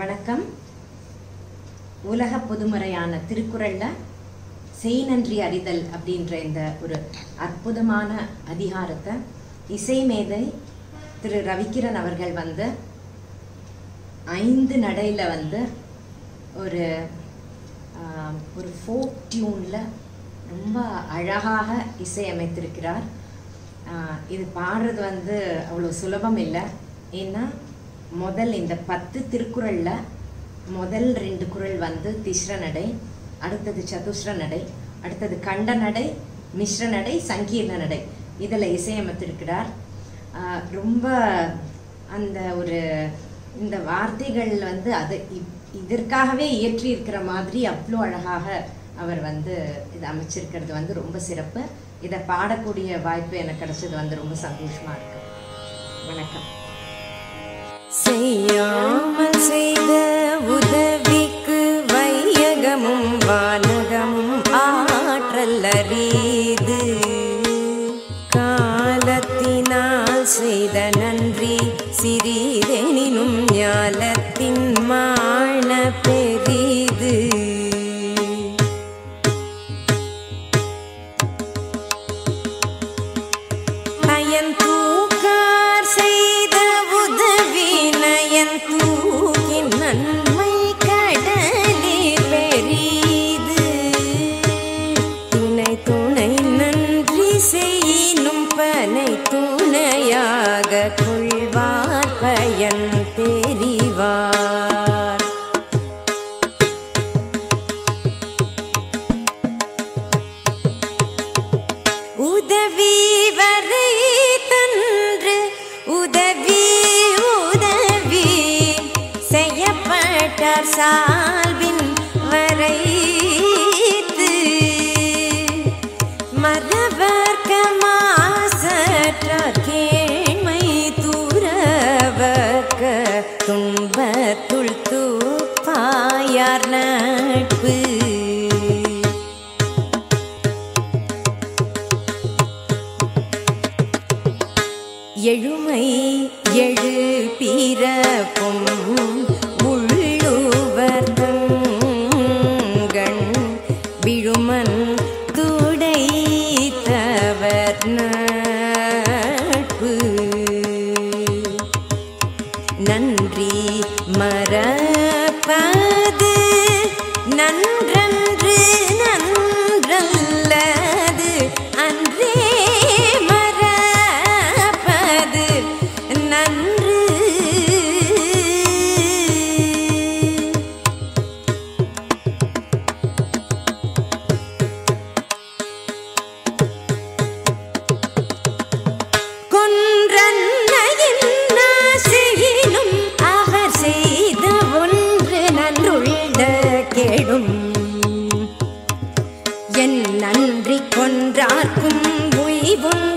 வணக்கம் உலக பொதுமறையான திருக்குறள்ல செய் நன்றி அறிதல் அப்படிங்கற இந்த ஒரு அற்புதமான அதிகாரத்தை இசைமேதை திரு ரவிக்கிரன் அவர்கள் வந்து 5 நடையில வந்து ஒரு folk tuneல ரொம்ப அழகாக இசையமைத்திருக்கிறார் இது பாடுறது வந்து அவ்வளவு சுலபம் இல்ல ஏன்னா முதல் இந்த 10 திருக்குறள்ல முதல் 2 குறள் வந்து திஸ்ர நடை அடுத்து சதுஸ்ர நடை அடுத்து கண்ட நடை மிஸ்ர நடை சங்கீர்ண நடை இதல இசையமைத்திருக்கிறார் ரொம்ப அந்த ஒரு இந்த வார்த்தைகள் வந்து அது இதற்காகவே ஏற்றி இருக்கிற மாதிரி அவ்ளோ அழகாக அவர் வந்து இது அமைச்சிருக்கிறது வந்து ரொம்ப சிறப்பு இத பாடக்கூடிய வாய்ப்பு எனக்கு கிடைச்சது வந்து ரொம்ப சந்தோஷமா இருக்கு வணக்கம் செய்யாமல் செய்த உதவிக்கு வையகமும் வானகமும் ஆற்றலரீது காலத்தினால் செய்த நன்றி சிறிதெனினும் ஞாலத்தின் மாண பெரிது நயன் தூக்கார் செய்த உதவி நயன் தூக்கின் நன்மை கடலில் பெரிது துணை துணை நன்றி செய்யினும் பனை துணையாக கொள்வார் பயன் தெரிவார் உதவி வரை தன்று உதவி உதவி செய்யப்பட்டார் சால்வின் வரை எழுமை எழு பிறப்பும் உள்ளுவர் தங்கண் விழுமன் துடைத்தவர் நட்பு நன்றி மறப்பது நன்றன்று நன்றல்லது அன்றே நன்றி கொன்றார்க்கும் உய்வும்